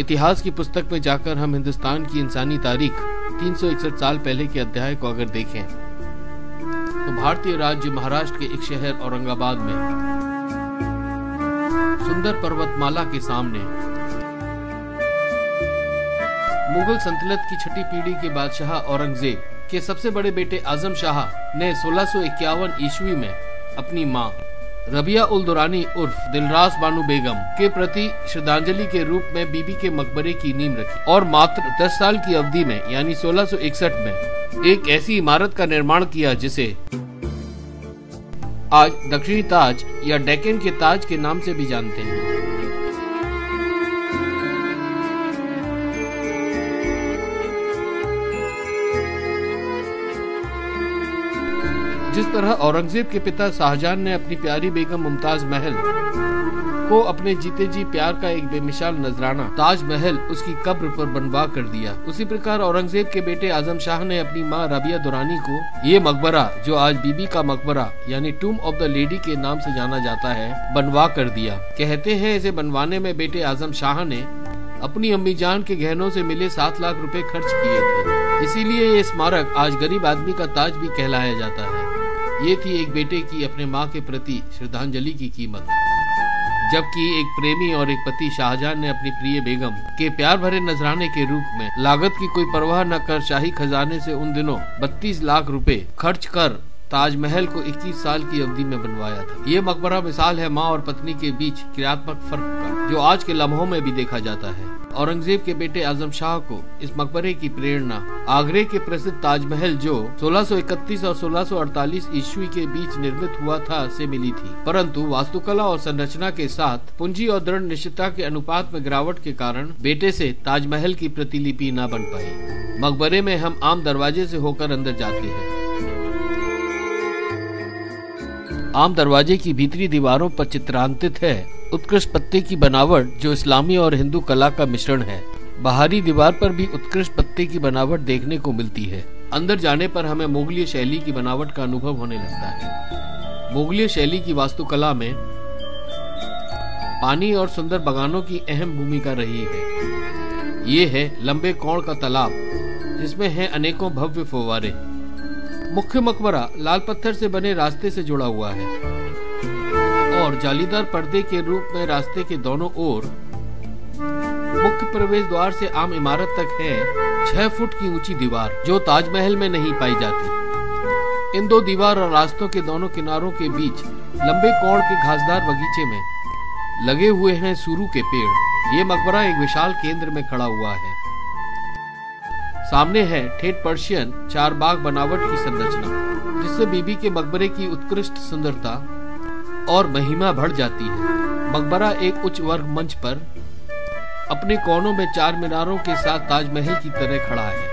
इतिहास की पुस्तक में जाकर हम हिंदुस्तान की इंसानी तारीख 361 साल पहले के अध्याय को अगर देखें तो भारतीय राज्य महाराष्ट्र के एक शहर औरंगाबाद में सुंदर पर्वतमाला के सामने मुगल संतलत की छठी पीढ़ी के बादशाह औरंगजेब के सबसे बड़े बेटे आजम शाह ने 1651 ईस्वी में अपनी माँ रबिया उल दुरानी उर्फ दिलरास बानु बेगम के प्रति श्रद्धांजलि के रूप में बीबी के मकबरे की नींव रखी और मात्र 10 साल की अवधि में यानी 1661 में एक ऐसी इमारत का निर्माण किया जिसे आज दक्षिणी ताज या डेक्कन के ताज के नाम से भी जानते हैं। जिस तरह औरंगजेब के पिता शाहजहान ने अपनी प्यारी बेगम मुमताज महल को अपने जीते जी प्यार का एक बेमिसाल नजराना ताज महल उसकी कब्र पर बनवा कर दिया, उसी प्रकार औरंगजेब के बेटे आजम शाह ने अपनी माँ रबिया दुरानी को ये मकबरा जो आज बीबी का मकबरा यानी टूम ऑफ द लेडी के नाम से जाना जाता है बनवा कर दिया। कहते हैं इसे बनवाने में बेटे आजम शाह ने अपनी अम्मी जान के गहनों से मिले 7 लाख रुपए खर्च किए थे, इसीलिए ये स्मारक आज गरीब आदमी का ताज भी कहलाया जाता है। ये थी एक बेटे की अपने माँ के प्रति श्रद्धांजलि की कीमत। जबकि एक प्रेमी और एक पति शाहजहां ने अपनी प्रिय बेगम के प्यार भरे नजराने के रूप में लागत की कोई परवाह न कर शाही खजाने से उन दिनों 32 लाख रुपए खर्च कर ताजमहल को 21 साल की अवधि में बनवाया था। ये मकबरा मिसाल है माँ और पत्नी के बीच क्रियात्मक फर्क का, जो आज के लम्हों में भी देखा जाता है। औरंगजेब के बेटे आजम शाह को इस मकबरे की प्रेरणा आगरे के प्रसिद्ध ताजमहल जो 1631 और 1648 ईस्वी के बीच निर्मित हुआ था से मिली थी, परंतु वास्तुकला और संरचना के साथ पूंजी और दृढ़ निश्चितता के अनुपात में गिरावट के कारण बेटे से ताजमहल की प्रतिलिपि न बन पाई। मकबरे में हम आम दरवाजे से होकर अंदर जाते हैं। आम दरवाजे की भीतरी दीवारों पर चित्रांकित है उत्कृष्ट पत्ते की बनावट जो इस्लामी और हिंदू कला का मिश्रण है। बाहरी दीवार पर भी उत्कृष्ट पत्ते की बनावट देखने को मिलती है। अंदर जाने पर हमें मुगलिय शैली की बनावट का अनुभव होने लगता है। मुगलिय शैली की वास्तुकला में पानी और सुंदर बगानों की अहम भूमिका रही है। ये है लंबे कोण का तालाब जिसमें है अनेकों भव्य फव्वारे। मुख्य मकबरा लाल पत्थर से बने रास्ते से जुड़ा हुआ है और जालीदार पर्दे के रूप में रास्ते के दोनों ओर मुख्य प्रवेश द्वार से आम इमारत तक है 6 फुट की ऊंची दीवार जो ताजमहल में नहीं पाई जाती। इन दो दीवार और रास्तों के दोनों किनारों के बीच लंबे कोण के घासदार बगीचे में लगे हुए हैं सुरू के पेड़। ये मकबरा एक विशाल केंद्र में खड़ा हुआ है। सामने है ठेठ पर्शियन चारबाग बनावट की संरचना जिससे बीबी के मकबरे की उत्कृष्ट सुंदरता और महिमा बढ़ जाती है। मकबरा एक उच्च वर्ग मंच पर अपने कोनों में चार मीनारों के साथ ताजमहल की तरह खड़ा है।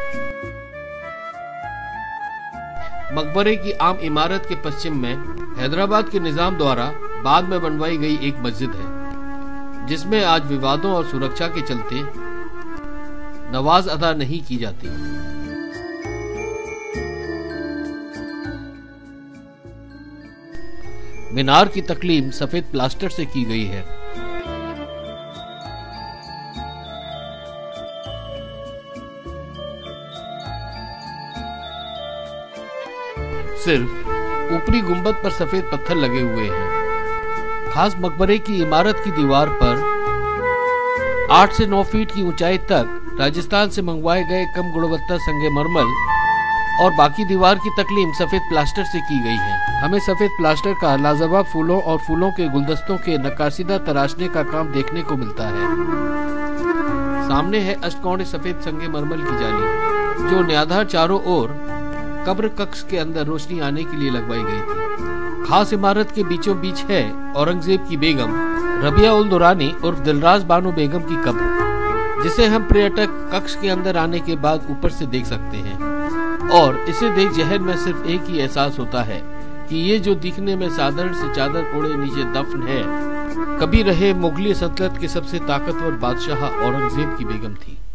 मकबरे की आम इमारत के पश्चिम में हैदराबाद के निजाम द्वारा बाद में बनवाई गई एक मस्जिद है जिसमें आज विवादों और सुरक्षा के चलते नमाज अदा नहीं की जाती। मीनार की तकलीम सफेद प्लास्टर से की गई है। सिर्फ ऊपरी गुंबद पर सफेद पत्थर लगे हुए हैं। खास मकबरे की इमारत की दीवार पर 8 से 9 फीट की ऊंचाई तक राजस्थान से मंगवाए गए कम गुणवत्ता संगमरमर और बाकी दीवार की तकलीम सफेद प्लास्टर से की गई है। हमें सफेद प्लास्टर का लाजवाब फूलों और फूलों के गुलदस्तों के नक्काशीदा तराशने का काम देखने को मिलता है। सामने है अष्टकोणीय सफेद संगमरमर की जाली जो न्याधार चारों ओर कब्र कक्ष के अंदर रोशनी आने के लिए लगवाई गई थी। खास इमारत के बीचों बीच है औरंगजेब की बेगम रबिया उल दुरानी उर्फ दिलरास बानु बेगम की कब्र जिसे हम पर्यटक कक्ष के अंदर आने के बाद ऊपर से देख सकते हैं और इसे देख जहन में सिर्फ एक ही एहसास होता है कि ये जो दिखने में साधारण से चादर ओढ़े नीचे दफन है कभी रहे मुगली सल्तनत के सबसे ताकतवर बादशाह औरंगजेब की बेगम थी।